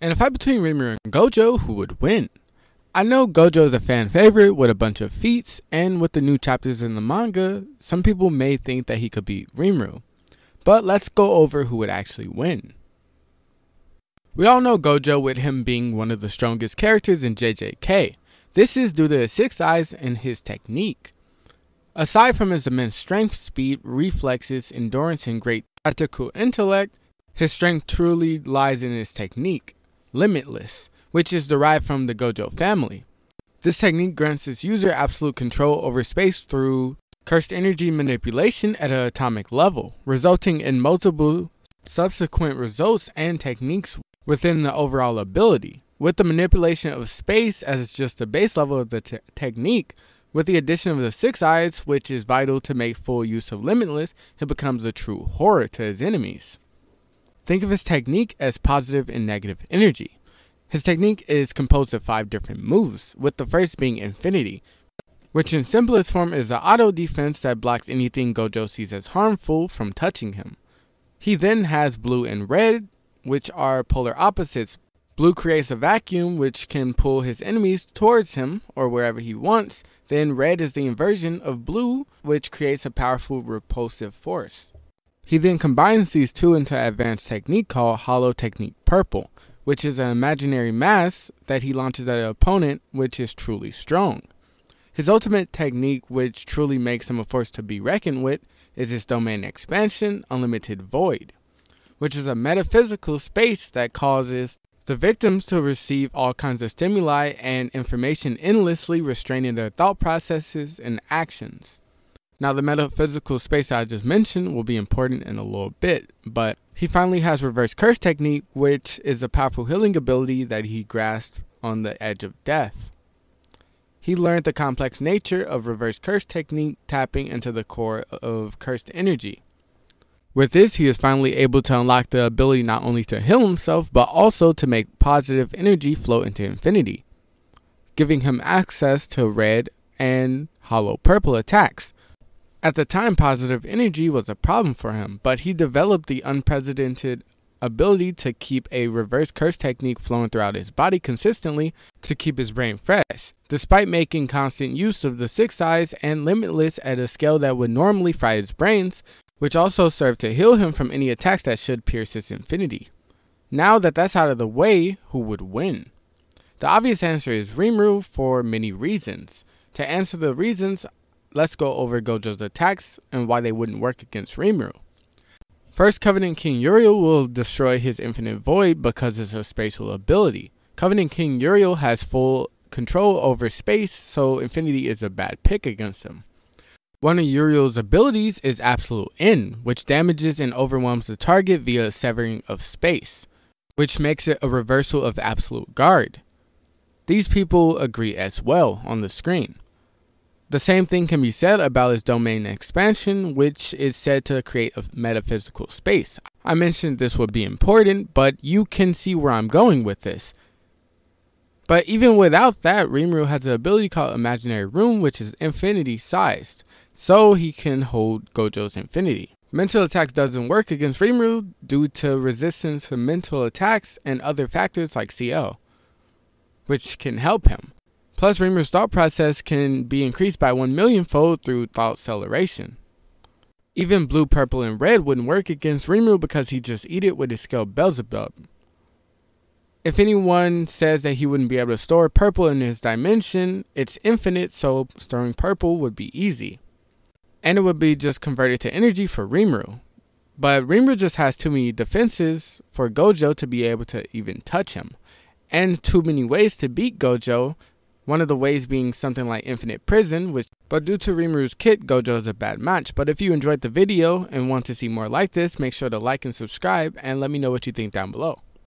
and a fight between Rimuru and Gojo, who would win? I know Gojo is a fan favorite with a bunch of feats, and with the new chapters in the manga, some people may think that he could beat Rimuru. But let's go over who would actually win. We all know Gojo, with him being one of the strongest characters in JJK. This is due to his six eyes and his technique. Aside from his immense strength, speed, reflexes, endurance, and great tactical intellect, his strength truly lies in his technique, Limitless, which is derived from the Gojo family. This technique grants its user absolute control over space through cursed energy manipulation at an atomic level, resulting in multiple subsequent results and techniques within the overall ability, with the manipulation of space as just the base level of the technique. With the addition of the six eyes, which is vital to make full use of Limitless, it becomes a true horror to his enemies. Think of his technique as positive and negative energy. His technique is composed of 5 different moves, with the first being Infinity, which in simplest form is an auto defense that blocks anything Gojo sees as harmful from touching him. He then has Blue and Red, which are polar opposites. Blue creates a vacuum which can pull his enemies towards him or wherever he wants. Then Red is the inversion of Blue, which creates a powerful repulsive force. He then combines these two into an advanced technique called Hollow Technique Purple, which is an imaginary mass that he launches at an opponent, which is truly strong. His ultimate technique, which truly makes him a force to be reckoned with, is his domain expansion, Unlimited Void, which is a metaphysical space that causes the victims to receive all kinds of stimuli and information endlessly, restraining their thought processes and actions. Now, the metaphysical space I just mentioned will be important in a little bit, but he finally has Reverse Curse Technique, which is a powerful healing ability that he grasped on the edge of death. He learned the complex nature of Reverse Curse Technique, tapping into the core of cursed energy. With this, he is finally able to unlock the ability not only to heal himself, but also to make positive energy flow into infinity, giving him access to Red and Hollow Purple attacks. At the time, positive energy was a problem for him, but he developed the unprecedented ability to keep a reverse curse technique flowing throughout his body consistently to keep his brain fresh, despite making constant use of the six eyes and Limitless at a scale that would normally fry his brains, which also served to heal him from any attacks that should pierce his infinity. Now that that's out of the way, who would win? The obvious answer is Rimuru for many reasons. To answer the reasons, let's go over Gojo's attacks and why they wouldn't work against Rimuru. First, Covenant King Uriel will destroy his Infinite Void because it's a spatial ability. Covenant King Uriel has full control over space, so Infinity is a bad pick against him. One of Uriel's abilities is Absolute End, which damages and overwhelms the target via severing of space, which makes it a reversal of Absolute Guard. These people agree as well on the screen. The same thing can be said about his domain expansion, which is said to create a metaphysical space. I mentioned this would be important, but you can see where I'm going with this. But even without that, Rimuru has an ability called Imaginary Room, which is infinity sized, so he can hold Gojo's infinity. Mental attacks doesn't work against Rimuru due to resistance to mental attacks and other factors like CL, which can help him. Plus, Rimuru's thought process can be increased by 1,000,000-fold through thought acceleration. Even Blue, Purple, and Red wouldn't work against Rimuru because he just eat it with his skill Beelzebub. If anyone says that he wouldn't be able to store purple in his dimension, it's infinite, so storing purple would be easy. And it would be just converted to energy for Rimuru. But Rimuru just has too many defenses for Gojo to be able to even touch him. And too many ways to beat Gojo. One of the ways being something like Infinite Prison, but due to Rimuru's kit, Gojo is a bad match. But if you enjoyed the video and want to see more like this, make sure to like and subscribe, and let me know what you think down below.